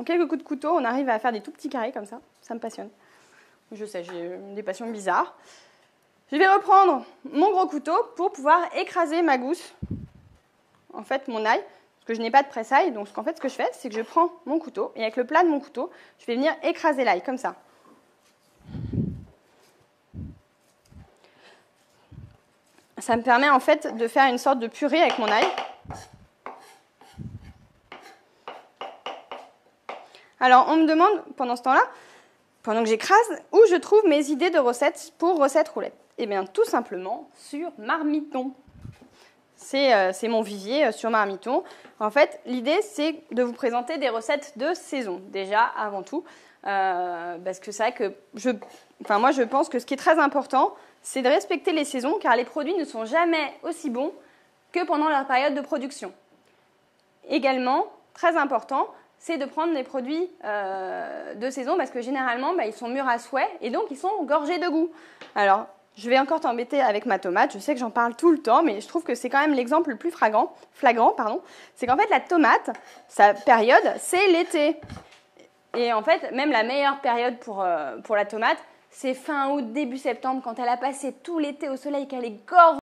En quelques coups de couteau, on arrive à faire des tout petits carrés comme ça. Ça me passionne. Je sais, j'ai des passions bizarres. Je vais reprendre mon gros couteau pour pouvoir écraser ma gousse. En fait, mon ail, parce que je n'ai pas de presse-ail. Donc, en fait, ce que je fais, c'est que je prends mon couteau et avec le plat de mon couteau, je vais venir écraser l'ail comme ça. Ça me permet en fait de faire une sorte de purée avec mon ail. Alors, on me demande, pendant ce temps-là, pendant que j'écrase, où je trouve mes idées de recettes pour recettes roulettes. Eh bien, tout simplement sur Marmiton. C'est mon vivier sur Marmiton. En fait, l'idée, c'est de vous présenter des recettes de saison, déjà, avant tout. Parce que c'est vrai que moi, je pense que ce qui est très important, c'est de respecter les saisons, car les produits ne sont jamais aussi bons que pendant leur période de production. Également, très important, c'est de prendre des produits de saison parce que généralement, ils sont mûrs à souhait et donc ils sont gorgés de goût. Alors, je vais encore t'embêter avec ma tomate. Je sais que j'en parle tout le temps, mais je trouve que c'est quand même l'exemple le plus flagrant. C'est qu'en fait, la tomate, sa période, c'est l'été. Et en fait, même la meilleure période pour la tomate, c'est fin août, début septembre, quand elle a passé tout l'été au soleil, qu'elle est gorgée.